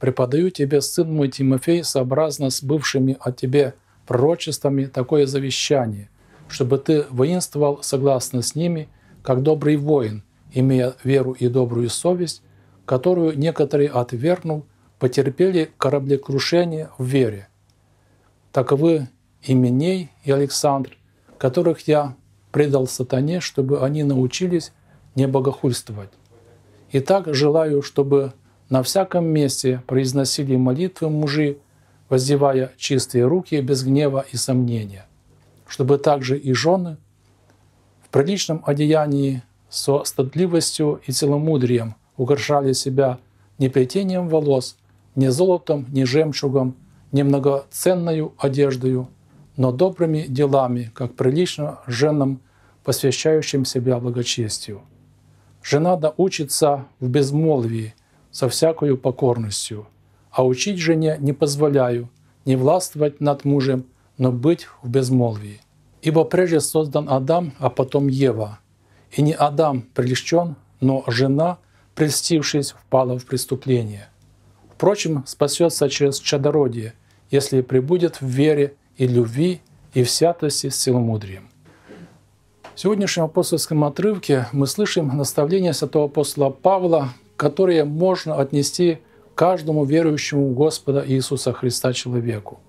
преподаю тебе, сын мой Тимофей, сообразно с бывшими о тебе пророчествами такое завещание, чтобы ты воинствовал согласно с ними, как добрый воин, имея веру и добрую совесть, которую некоторые, отвергнув, потерпели кораблекрушение в вере. Таковы Именей и Александр, которых я предал сатане, чтобы они научились не богохульствовать. Итак, желаю, чтобы на всяком месте произносили молитвы мужи, воздевая чистые руки без гнева и сомнения, чтобы также и жены в приличном одеянии со стыдливостью и целомудрием украшали себя не плетением волос, не золотом, не жемчугом, не многоценною одеждою, но добрыми делами, как прилично женам, посвящающим себя благочестию. Жена да учится в безмолвии со всякою покорностью, а учить жене не позволяю, не властвовать над мужем, но быть в безмолвии. Ибо прежде создан Адам, а потом Ева. И не Адам прельщен, но жена, прельстившись, впала в преступление. Впрочем, спасется через чадородие, если пребудет в вере и любви, и в святости с целомудрием. В сегодняшнем апостольском отрывке мы слышим наставление святого апостола Павла, которое можно отнести к каждому верующему в Господа Иисуса Христа человеку.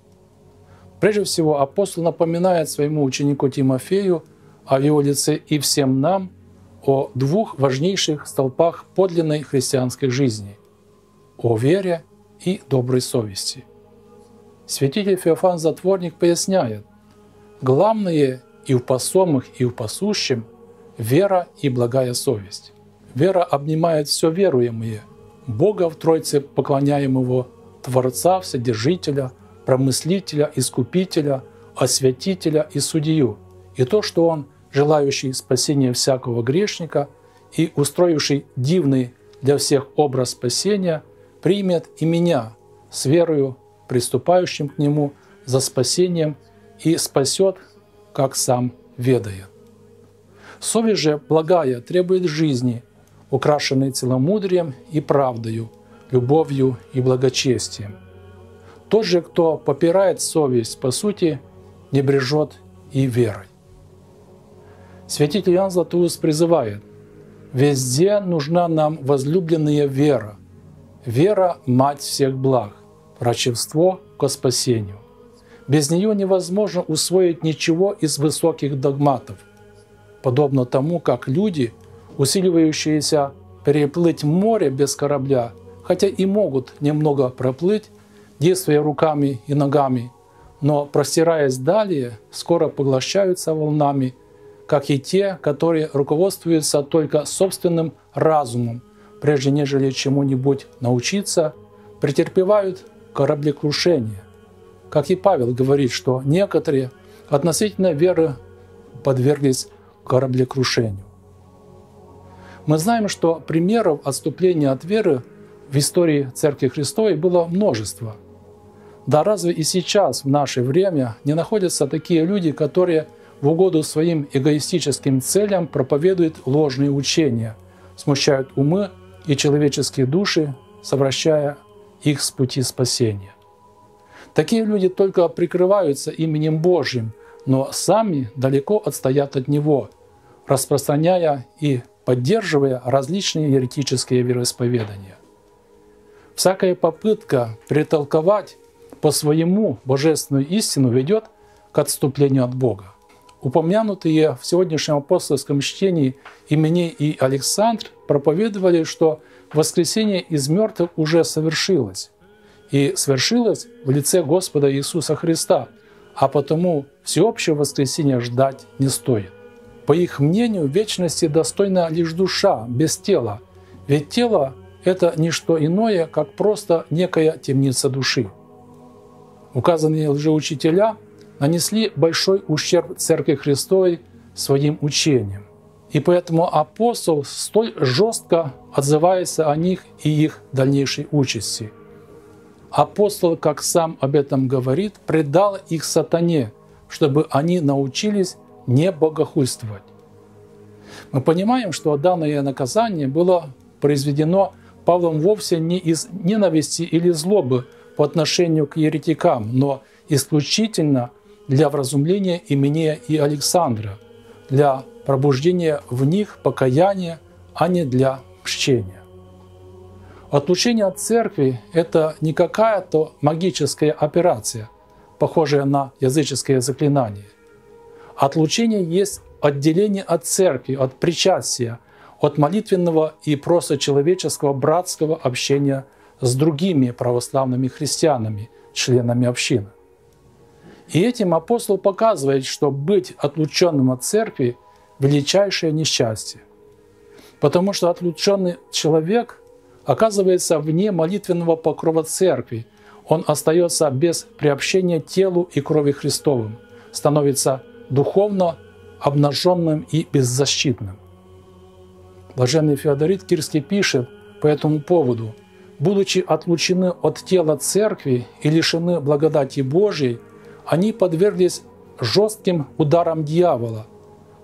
Прежде всего, апостол напоминает своему ученику Тимофею, а в его лице и всем нам, о двух важнейших столпах подлинной христианской жизни – о вере и доброй совести. Святитель Феофан Затворник поясняет: главное и в пасомых, и в пасущем – вера и благая совесть. Вера обнимает все веруемое – Бога в Тройце поклоняемого, Творца, Вседержителя, Промыслителя, Искупителя, Освятителя и Судью, и то, что Он, желающий спасения всякого грешника и устроивший дивный для всех образ спасения, примет и меня с верою, приступающим к Нему за спасением, и спасет, как сам ведает. Совесть же благая требует жизни, украшенной целомудрием и правдою, любовью и благочестием. Тот же, кто попирает совесть, по сути, не брежет и верой. Святитель Иоанн Златоуст призывает: «Везде нужна нам возлюбленная вера, вера – мать всех благ, врачевство ко спасению. Без нее невозможно усвоить ничего из высоких догматов, подобно тому, как люди, усиливающиеся переплыть море без корабля, хотя и могут немного проплыть, действуя руками и ногами, но, простираясь далее, скоро поглощаются волнами, как и те, которые руководствуются только собственным разумом, прежде нежели чему-нибудь научиться, претерпевают кораблекрушение». Как и Павел говорит, что некоторые относительно веры подверглись кораблекрушению. Мы знаем, что примеров отступления от веры в истории Церкви Христовой было множество. Да разве и сейчас, в наше время, не находятся такие люди, которые в угоду своим эгоистическим целям проповедуют ложные учения, смущают умы и человеческие души, совращая их с пути спасения. Такие люди только прикрываются именем Божьим, но сами далеко отстоят от Него, распространяя и поддерживая различные еретические вероисповедания. Всякая попытка перетолковать по своему божественную истину ведет к отступлению от Бога. Упомянутые в сегодняшнем апостольском чтении Именей и Александр проповедовали, что воскресение из мертвых уже совершилось. И совершилось в лице Господа Иисуса Христа, а потому всеобщего воскресения ждать не стоит. По их мнению, вечности достойна лишь душа, без тела, ведь тело – это не что иное, как просто некая темница души. Указанные лжеучителя нанесли большой ущерб Церкви Христовой своим учением, и поэтому апостол столь жестко отзывается о них и их дальнейшей участи. Апостол, как сам об этом говорит, предал их сатане, чтобы они научились не богохульствовать. Мы понимаем, что данное наказание было произведено Павлом вовсе не из ненависти или злобы по отношению к еретикам, но исключительно для вразумления Именея и Александра, для пробуждения в них покаяния, а не для мщения. Отлучение от церкви – это не какая-то магическая операция, похожая на языческое заклинание. Отлучение есть отделение от церкви, от причастия, от молитвенного и просто человеческого братского общения с другими православными христианами, членами общины. И этим апостол показывает, что быть отлученным от церкви – величайшее несчастье, потому что отлученный человек оказывается вне молитвенного покрова церкви, он остается без приобщения телу и крови Христовым, становится духовно обнаженным и беззащитным. Блаженный Феодорит Кирский пишет по этому поводу: «Будучи отлучены от тела церкви и лишены благодати Божьей, они подверглись жестким ударам дьявола,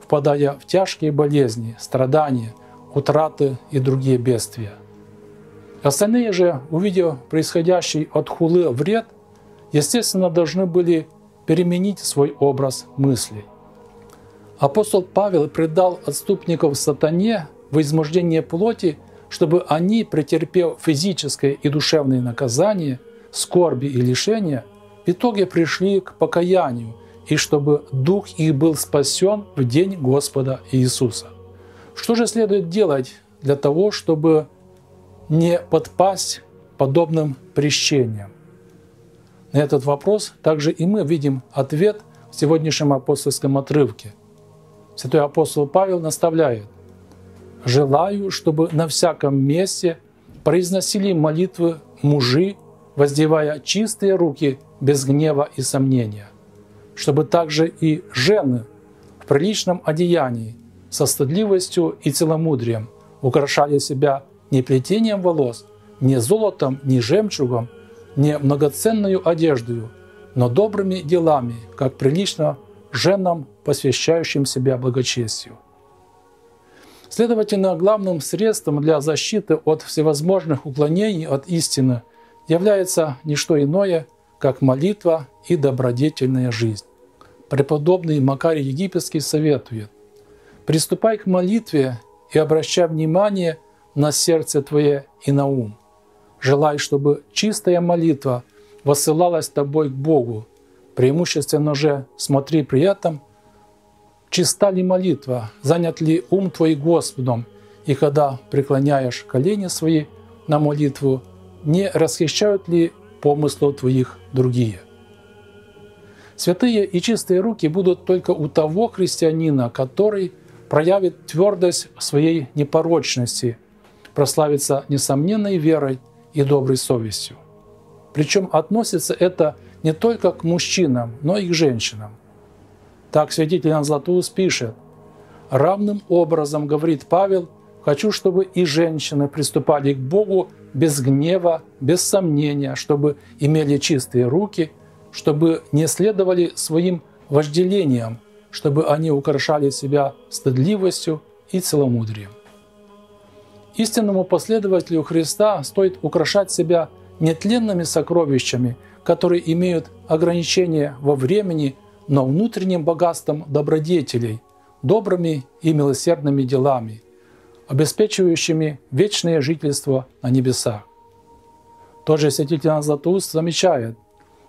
впадая в тяжкие болезни, страдания, утраты и другие бедствия». Остальные же, увидев происходящий от хулы вред, естественно, должны были переменить свой образ мыслей. Апостол Павел предал отступников сатане в измождение плоти, чтобы они, претерпев физическое и душевное наказание, скорби и лишения, в итоге пришли к покаянию, и чтобы дух их был спасен в день Господа Иисуса. Что же следует делать для того, чтобы не подпасть подобным прещениям? На этот вопрос также и мы видим ответ в сегодняшнем апостольском отрывке. Святой апостол Павел наставляет: «Желаю, чтобы на всяком месте произносили молитвы мужи, воздевая чистые руки без гнева и сомнения, чтобы также и жены в приличном одеянии со стыдливостью и целомудрием украшали себя не плетением волос, не золотом, не жемчугом, не многоценную одеждою, но добрыми делами, как прилично женам, посвящающим себя благочестию». Следовательно, главным средством для защиты от всевозможных уклонений от истины является не что иное, как молитва и добродетельная жизнь. Преподобный Макарий Египетский советует: «Приступай к молитве и обращай внимание на сердце твое и на ум. Желай, чтобы чистая молитва воссылалась тобой к Богу. Преимущественно же смотри при этом, чиста ли молитва, занят ли ум твой Господом, и когда преклоняешь колени свои на молитву, не расхищают ли помыслов твоих другие». Святые и чистые руки будут только у того христианина, который проявит твердость своей непорочности, прославится несомненной верой и доброй совестью. Причем относится это не только к мужчинам, но и к женщинам. Так святитель Иоанн Златоуст пишет: «Равным образом, — говорит Павел, — хочу, чтобы и женщины приступали к Богу без гнева, без сомнения, чтобы имели чистые руки, чтобы не следовали своим вожделениям, чтобы они украшали себя стыдливостью и целомудрием». Истинному последователю Христа стоит украшать себя нетленными сокровищами, которые имеют ограничения во времени, но внутренним богатством добродетелей, добрыми и милосердными делами, обеспечивающими вечное жительство на небесах. Тот же святитель Иоанн Златоуст замечает: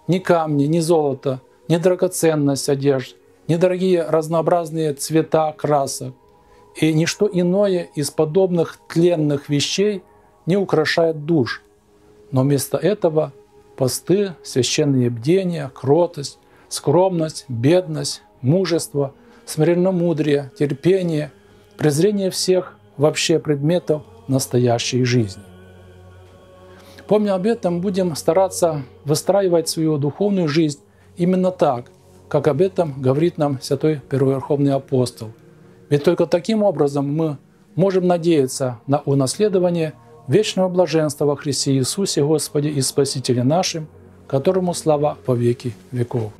«Ни камни, ни золото, ни драгоценность одежд, ни дорогие разнообразные цвета красок и ничто иное из подобных тленных вещей не украшает душ, но вместо этого посты, священные бдения, кротость, скромность, бедность, мужество, смиренномудрие, терпение, презрение всех вообще предметов настоящей жизни». Помня об этом, будем стараться выстраивать свою духовную жизнь именно так, как об этом говорит нам святой первоверховный апостол. Ведь только таким образом мы можем надеяться на унаследование вечного блаженства во Христе Иисусе Господе и Спасителе нашим, которому слава по веки веков.